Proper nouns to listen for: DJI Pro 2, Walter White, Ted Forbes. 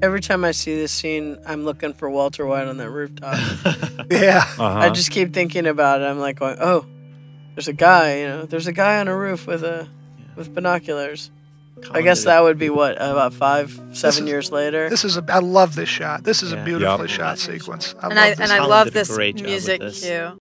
Every time I see this scene, I'm looking for Walter White on that rooftop. Yeah. Uh-huh. I just keep thinking about it. I'm like, going, oh, there's a guy, you know, there's a guy on a roof with binoculars. I guess that would be, what, about 5-7 years later? This is a, I love this shot. This is a beautifully shot sequence. I love this music cue.